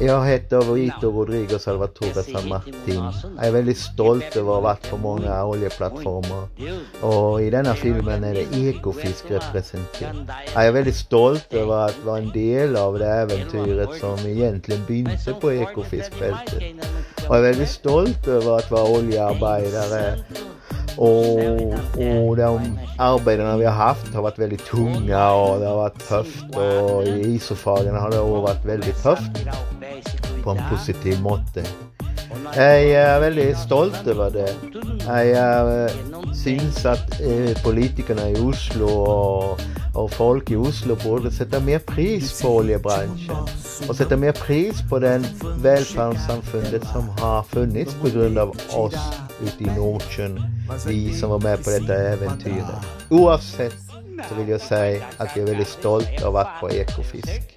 Jag heter Avorito Rodrigo Salvatore San Martin. Jag är väldigt stolt över att ha varit på många oljeplattformar. Och i denna filmen är det Ekofisk representerat. Jag är väldigt stolt över att vara en del av det äventyret som egentligen bynte på Ekofiskfältet. Jag är väldigt stolt över att vara oljearbetare. Och de arbetarna vi har haft har varit väldigt tunga och det har varit tufft, och i isofagerna har det varit väldigt tufft på en positiv måte. Jag är väldigt stolt över det. Jag syns att politikerna i Oslo och folk i Oslo borde sätta mer pris på oljebranschen och sätta mer pris på den välfärdssamfundet som har funnits på grund av oss ute i Nordsjön, vi som var med på detta äventyret. Oavsett så vill jag säga att jag är väldigt stolt av att vara på Ekofisk.